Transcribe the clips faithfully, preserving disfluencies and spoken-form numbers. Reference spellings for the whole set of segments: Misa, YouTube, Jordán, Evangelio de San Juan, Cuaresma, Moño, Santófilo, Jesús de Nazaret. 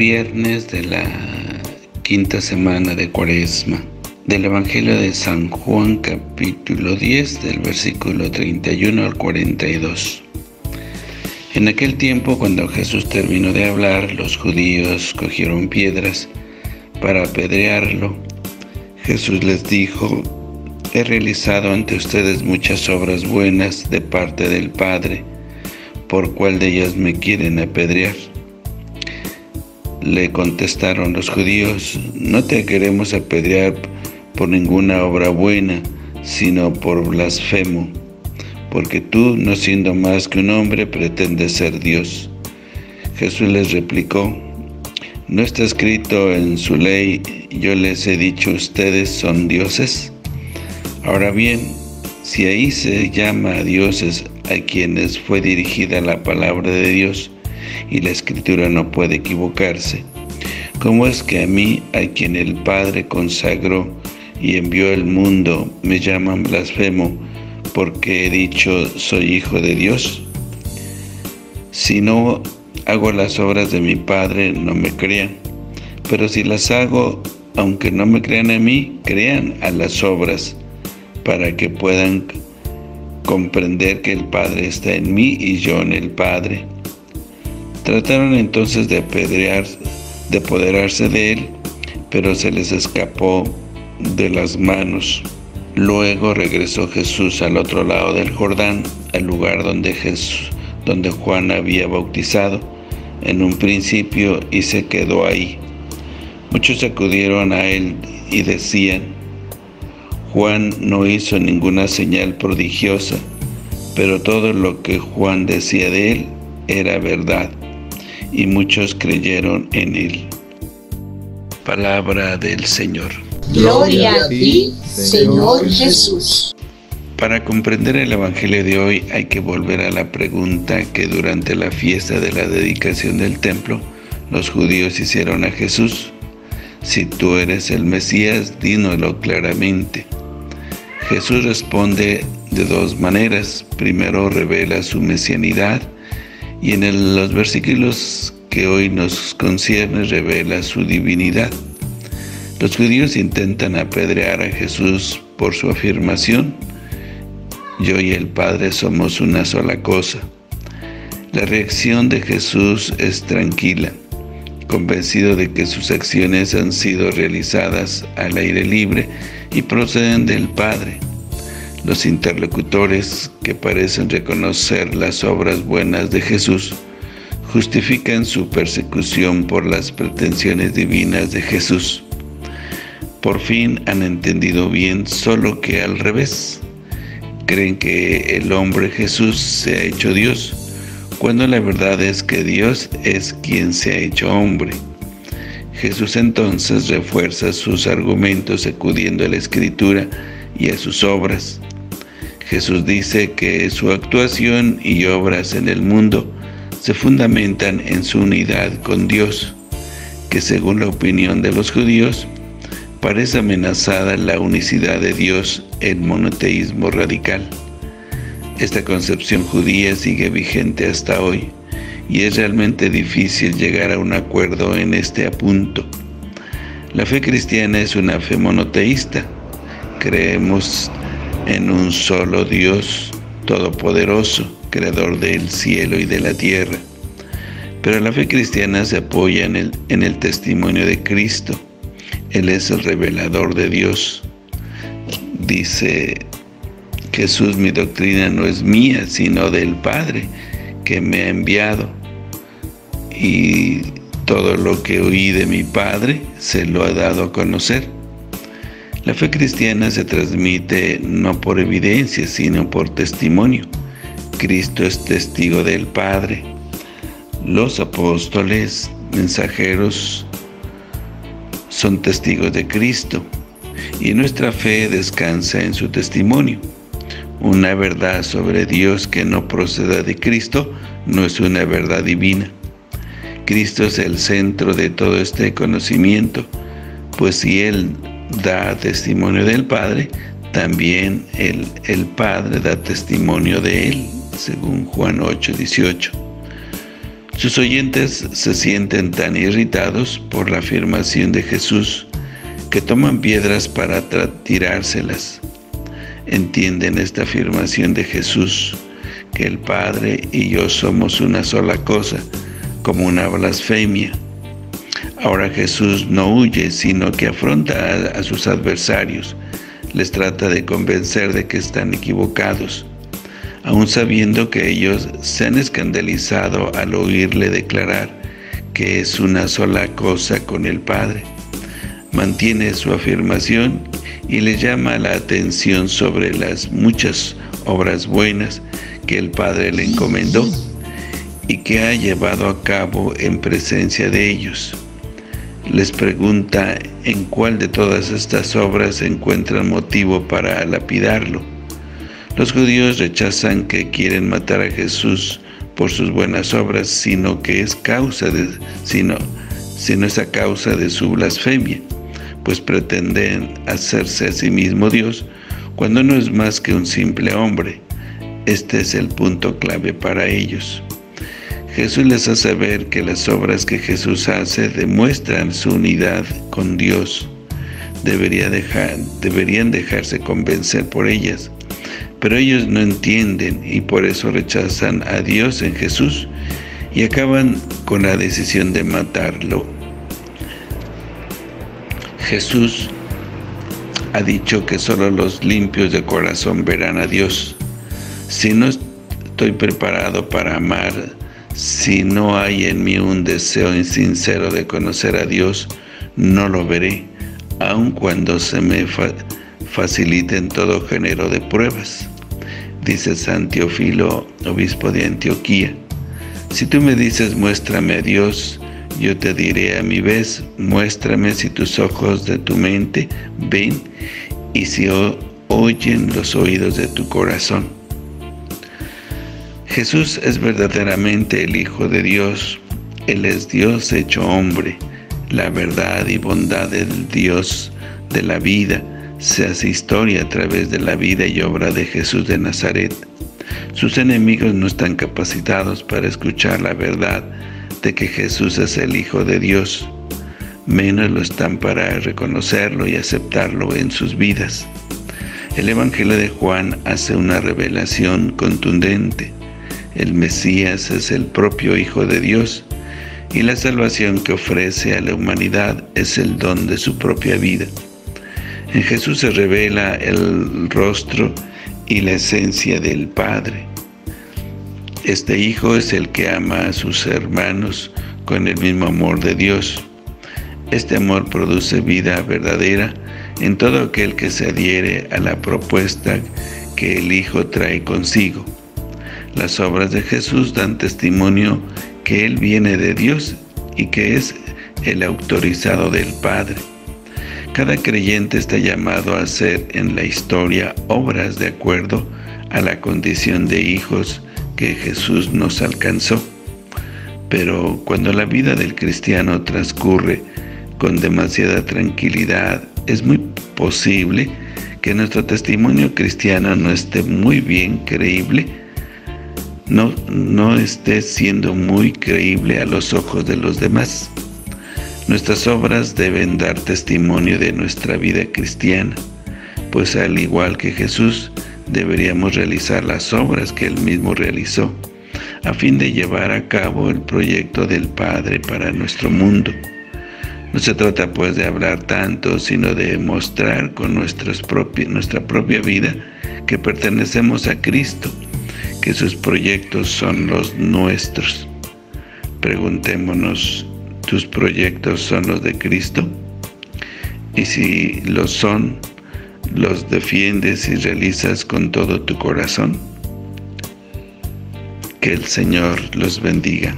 Viernes de la quinta semana de Cuaresma, del Evangelio de San Juan, capítulo diez, del versículo treinta y uno al cuarenta y dos. En aquel tiempo, cuando Jesús terminó de hablar, los judíos cogieron piedras para apedrearlo. Jesús les dijo: he realizado ante ustedes muchas obras buenas de parte del Padre, ¿por cuál de ellas me quieren apedrear? Le contestaron los judíos: no te queremos apedrear por ninguna obra buena, sino por blasfemo, porque tú, no siendo más que un hombre, pretendes ser Dios. Jesús les replicó: ¿no está escrito en su ley, yo les he dicho, ustedes son dioses? Ahora bien, si ahí se llama a dioses a quienes fue dirigida la palabra de Dios, y la Escritura no puede equivocarse, ¿cómo es que a mí, a quien el Padre consagró y envió al mundo, me llaman blasfemo, porque he dicho, soy hijo de Dios? Si no hago las obras de mi Padre, no me crean, pero si las hago, aunque no me crean a mí, crean a las obras, para que puedan comprender que el Padre está en mí y yo en el Padre. Trataron entonces de apedrear, de apoderarse de él, pero se les escapó de las manos. Luego regresó Jesús al otro lado del Jordán, al lugar donde, Jesús, donde Juan había bautizado en un principio, y se quedó ahí. Muchos acudieron a él y decían: Juan no hizo ninguna señal prodigiosa, pero todo lo que Juan decía de él era verdad, y muchos creyeron en él. Palabra del Señor. Gloria a ti, Señor Jesús. Para comprender el Evangelio de hoy hay que volver a la pregunta que durante la fiesta de la dedicación del templo los judíos hicieron a Jesús: si tú eres el Mesías, dínoslo claramente. Jesús responde de dos maneras. Primero, revela su mesianidad, y en el, los versículos que hoy nos conciernen revela su divinidad. Los judíos intentan apedrear a Jesús por su afirmación: yo y el Padre somos una sola cosa. La reacción de Jesús es tranquila, convencido de que sus acciones han sido realizadas al aire libre y proceden del Padre. Los interlocutores, que parecen reconocer las obras buenas de Jesús, justifican su persecución por las pretensiones divinas de Jesús. Por fin han entendido bien, solo que al revés. Creen que el hombre Jesús se ha hecho Dios, cuando la verdad es que Dios es quien se ha hecho hombre. Jesús entonces refuerza sus argumentos acudiendo a la Escritura y a sus obras. Jesús dice que su actuación y obras en el mundo se fundamentan en su unidad con Dios, que según la opinión de los judíos, parece amenazada la unicidad de Dios en monoteísmo radical. Esta concepción judía sigue vigente hasta hoy, y es realmente difícil llegar a un acuerdo en este apunto. La fe cristiana es una fe monoteísta. Creemos en un solo Dios todopoderoso, creador del cielo y de la tierra. Pero la fe cristiana se apoya en el, en el testimonio de Cristo. Él es el revelador de Dios. Dice Jesús: mi doctrina no es mía, sino del Padre que me ha enviado. Y todo lo que oí de mi Padre se lo ha dado a conocer. La fe cristiana se transmite no por evidencia, sino por testimonio. Cristo es testigo del Padre. Los apóstoles, mensajeros, son testigos de Cristo, y nuestra fe descansa en su testimonio. Una verdad sobre Dios que no proceda de Cristo no es una verdad divina. Cristo es el centro de todo este conocimiento, pues si Él da testimonio del Padre, también el, el Padre da testimonio de Él, según Juan ocho dieciocho. Sus oyentes se sienten tan irritados por la afirmación de Jesús que toman piedras para tirárselas. Entienden esta afirmación de Jesús, que el Padre y yo somos una sola cosa, como una blasfemia. Ahora Jesús no huye, sino que afronta a, a sus adversarios, les trata de convencer de que están equivocados, aun sabiendo que ellos se han escandalizado al oírle declarar que es una sola cosa con el Padre. Mantiene su afirmación y le llama la atención sobre las muchas obras buenas que el Padre le encomendó y que ha llevado a cabo en presencia de ellos. Les pregunta en cuál de todas estas obras encuentran motivo para lapidarlo. Los judíos rechazan que quieren matar a Jesús por sus buenas obras, sino que es causa de, sino, sino es a causa de su blasfemia, pues pretenden hacerse a sí mismo Dios, cuando no es más que un simple hombre. Este es el punto clave para ellos. Jesús les hace ver que las obras que Jesús hace demuestran su unidad con Dios. Debería dejar, deberían dejarse convencer por ellas, pero ellos no entienden y por eso rechazan a Dios en Jesús y acaban con la decisión de matarlo. Jesús ha dicho que solo los limpios de corazón verán a Dios. Si no estoy preparado para amar, si no hay en mí un deseo sincero de conocer a Dios, no lo veré, aun cuando se me fa- faciliten todo género de pruebas. Dice Santófilo, obispo de Antioquía: si tú me dices, muéstrame a Dios, yo te diré a mi vez, muéstrame si tus ojos de tu mente ven y si o- oyen los oídos de tu corazón. Jesús es verdaderamente el Hijo de Dios. Él es Dios hecho hombre. La verdad y bondad del Dios de la vida se hace historia a través de la vida y obra de Jesús de Nazaret. Sus enemigos no están capacitados para escuchar la verdad de que Jesús es el Hijo de Dios. Menos lo están para reconocerlo y aceptarlo en sus vidas. El Evangelio de Juan hace una revelación contundente. El Mesías es el propio Hijo de Dios, y la salvación que ofrece a la humanidad es el don de su propia vida. En Jesús se revela el rostro y la esencia del Padre. Este Hijo es el que ama a sus hermanos con el mismo amor de Dios. Este amor produce vida verdadera en todo aquel que se adhiere a la propuesta que el Hijo trae consigo. Las obras de Jesús dan testimonio que Él viene de Dios y que es el autorizado del Padre. Cada creyente está llamado a hacer en la historia obras de acuerdo a la condición de hijos que Jesús nos alcanzó. Pero cuando la vida del cristiano transcurre con demasiada tranquilidad, es muy posible que nuestro testimonio cristiano no esté muy bien creíble, No, no esté siendo muy creíble a los ojos de los demás. Nuestras obras deben dar testimonio de nuestra vida cristiana, pues al igual que Jesús, deberíamos realizar las obras que Él mismo realizó, a fin de llevar a cabo el proyecto del Padre para nuestro mundo. No se trata pues de hablar tanto, sino de mostrar con nuestras propias, nuestra propia vida que pertenecemos a Cristo, que sus proyectos son los nuestros. Preguntémonos, ¿tus proyectos son los de Cristo? Y si lo son, ¿los defiendes y realizas con todo tu corazón? Que el Señor los bendiga.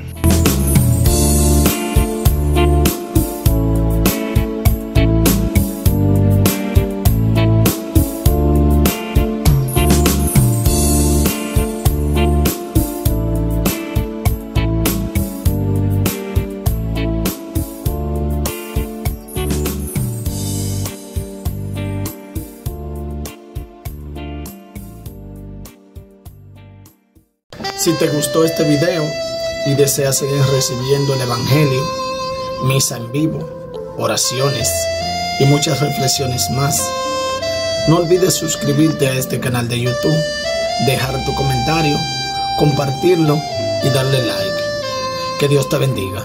Si te gustó este video y desea seguir recibiendo el Evangelio, misa en vivo, oraciones y muchas reflexiones más, no olvides suscribirte a este canal de YouTube, dejar tu comentario, compartirlo y darle like. Que Dios te bendiga.